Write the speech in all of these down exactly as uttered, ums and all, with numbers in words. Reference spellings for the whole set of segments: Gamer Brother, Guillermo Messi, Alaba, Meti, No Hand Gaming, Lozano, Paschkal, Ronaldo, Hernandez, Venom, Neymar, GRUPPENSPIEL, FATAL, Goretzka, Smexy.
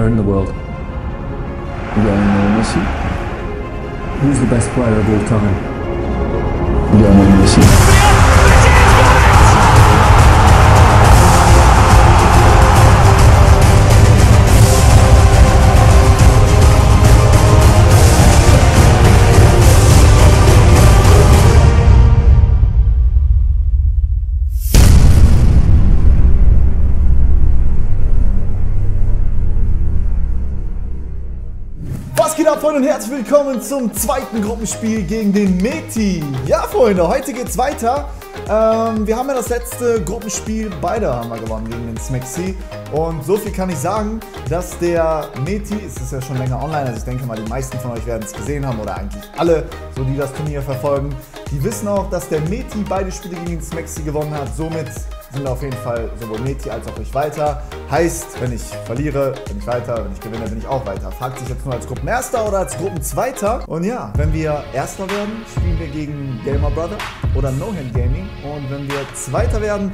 player in the world? Guillermo Messi. Who's the best player of all time? Guillermo Messi. Freunde und herzlich willkommen zum zweiten Gruppenspiel gegen den Meti. Ja Freunde, heute geht's weiter. Ähm, wir haben ja das letzte Gruppenspiel, beide haben wir gewonnen gegen den Smexy. Und so viel kann ich sagen, dass der Meti, es ist ja schon länger online, also ich denke mal, die meisten von euch werden es gesehen haben oder eigentlich alle, so die das Turnier verfolgen. Die wissen auch, dass der Meti beide Spiele gegen den Smexy gewonnen hat, somit sind auf jeden Fall sowohl Meti als auch ich weiter. Heißt, wenn ich verliere, bin ich weiter, wenn ich gewinne, bin ich auch weiter. Fragt sich jetzt nur als Gruppenerster oder als Gruppenzweiter. Und ja, wenn wir Erster werden, spielen wir gegen Gamer Brother oder No Hand Gaming. Und wenn wir Zweiter werden,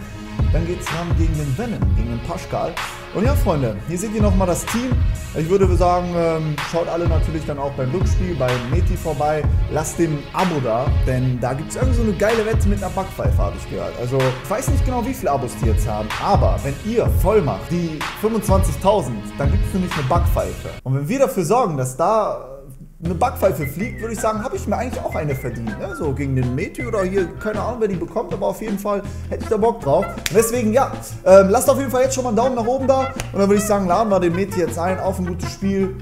dann geht es dann gegen den Venom, gegen den Paschkal. Und ja, Freunde, hier seht ihr nochmal das Team. Ich würde sagen, ähm, schaut alle natürlich dann auch beim Rückspiel, bei Meti vorbei. Lasst dem Abo da, denn da gibt es irgend so eine geile Wette mit einer Backpfeife, habe ich gehört. Also, ich weiß nicht genau, wie viele Abos die jetzt haben, aber wenn ihr voll macht, die fünfundzwanzigtausend, dann gibt es nämlich eine Backpfeife. Und wenn wir dafür sorgen, dass da eine Backpfeife fliegt, würde ich sagen, habe ich mir eigentlich auch eine verdient, ne? So gegen den Meti oder hier, keine Ahnung, wer die bekommt, aber auf jeden Fall hätte ich da Bock drauf. Und deswegen, ja, ähm, lasst auf jeden Fall jetzt schon mal einen Daumen nach oben da und dann würde ich sagen, laden wir den Meti jetzt ein, auf ein gutes Spiel,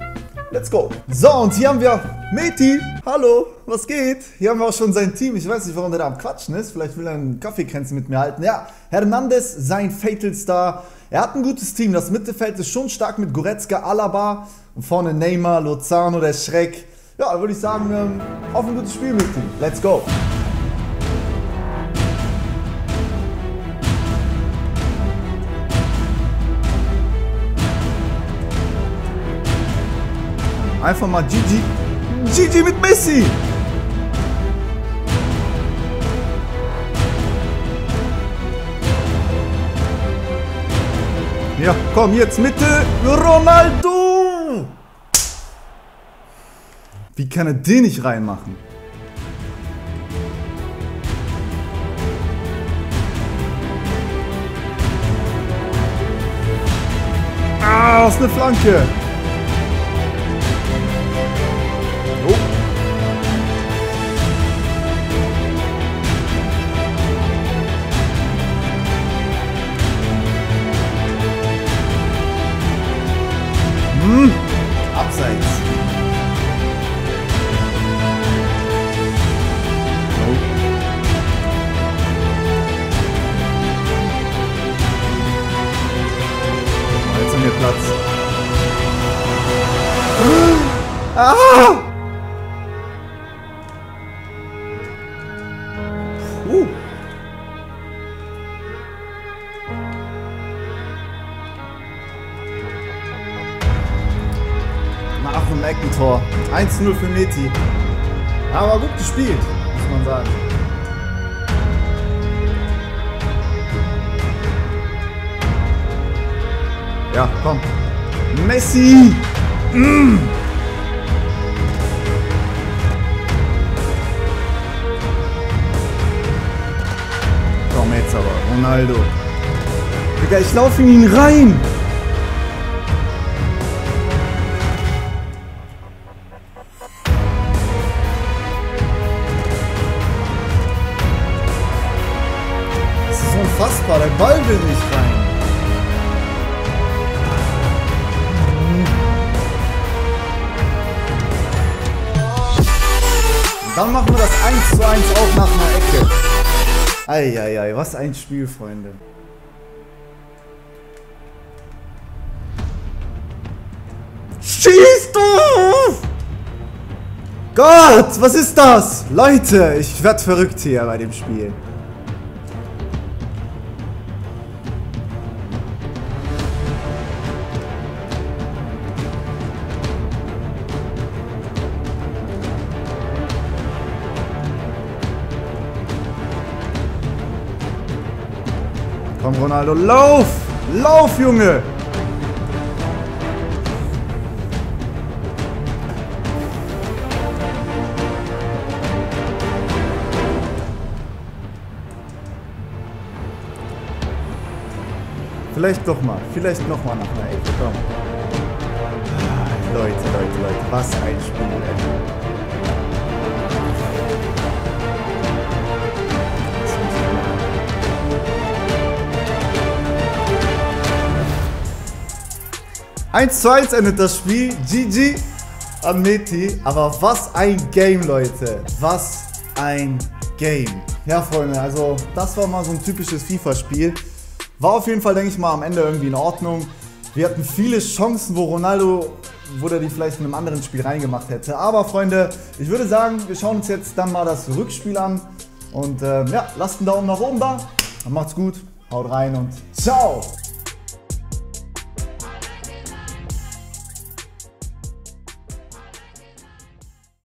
let's go. So, und hier haben wir Meti, hallo, was geht? Hier haben wir auch schon sein Team, ich weiß nicht, warum der da am Quatschen ist, vielleicht will er einen Kaffeekränzchen mit mir halten. Ja, Hernandez, sein Fatal Star, er hat ein gutes Team, das Mittelfeld ist schon stark mit Goretzka, Alaba, und vorne Neymar, Lozano, der Schreck. Ja, würde ich sagen, ähm, auf ein gutes Spiel mit ihm. Let's go! Einfach mal G G. G G mit Messi! Ja, komm, jetzt Mitte, Ronaldo! Wie kann er den nicht reinmachen? Ah, das ist eine Flanke! Oh. Hm, abseits. Platz. Ah! Puh. Nach dem Eckentor. eins zu null für Meti. Aber gut gespielt, muss man sagen. Ja, komm. Messi! Mm. Komm jetzt aber, Ronaldo. Digga, ich laufe in ihn rein! Das ist unfassbar, der Ball will nicht rein. Dann machen wir das eins zu eins auch nach einer Ecke. Eieiei, was ein Spiel, Freunde. Schieß doch! Gott, was ist das? Leute, ich werd verrückt hier bei dem Spiel. Komm Ronaldo, lauf! Lauf, Junge! Vielleicht doch mal. Vielleicht noch mal nach einer Ecke. Komm. Leute, Leute, Leute. Was ein Spiel, ey. eins zu eins endet das Spiel. G G an Meti. Aber was ein Game, Leute. Was ein Game. Ja, Freunde, also das war mal so ein typisches FIFA-Spiel. War auf jeden Fall, denke ich mal, am Ende irgendwie in Ordnung. Wir hatten viele Chancen, wo Ronaldo, wo der die vielleicht in einem anderen Spiel reingemacht hätte. Aber, Freunde, ich würde sagen, wir schauen uns jetzt dann mal das Rückspiel an. Und äh, ja, lasst einen Daumen nach oben da. Dann macht's gut, haut rein und ciao!